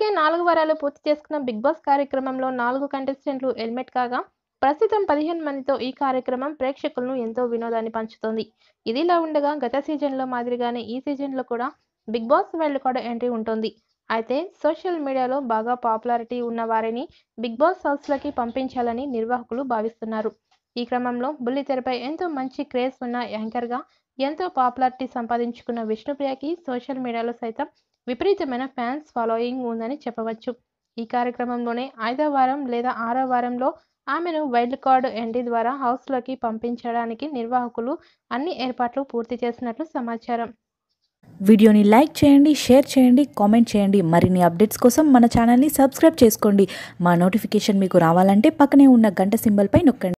ఇప్పటికే 4 వారాలు పూర్తి చేసుకున్న బిగ్ బాస్ కార్యక్రమంలో 4 కంటెస్టెంట్లు ఎలిమినేట్ కాగా ప్రస్తుతం 15 మందితో ఈ కార్యక్రమం ప్రేక్షకులను ఎంతో వినోదాన్ని పంచుతోంది. ఇదిలా ఉండగా గత సీజన్లో మాదిరిగానే ఈ సీజన్లో కూడా big boss wild card entry ఉంటుంది. అయితే సోషల్ మీడియాలో బాగా పాపులారిటీ ఉన్న వారిని బిగ్ బాస్ హౌస్లోకి పంపించాలని నిర్వాహకులు భావిస్తున్నారు. ఈ క్రమంలో బుల్లితెరపై ఎంతో మంచి క్రేజ్ ఉన్న యాంకర్గా ఎంతో పాపులారిటీ సంపాదించుకున్న విష్ణుప్రియకి సోషల్ మీడియాలో సైతం విపరీతమైన ఫ్యాన్స్ ఫాలోయింగ్ ఉందని చెప్పవచ్చు. ఈ కార్యక్రమంలోనే 5వ వారం లేదా 6వ వారంలో ఆమెను వైల్డ్ కార్డ్ ఎంట్రీ ద్వారా హౌస్లోకి పంపించడానికి నిర్వాహకులు అన్ని ఏర్పాట్లు పూర్తి చేసినట్లు సమాచారం. వీడియోని లైక్ చేయండి, షేర్ చేయండి, కామెంట్ చేయండి. మరిన్ని అప్డేట్స్ కోసం మన ఛానల్ని సబ్స్క్రైబ్ చేసుకోండి. మా నోటిఫికేషన్ మీకు రావాలంటే పక్కనే ఉన్న గంట సింబల్పై నొక్కండి.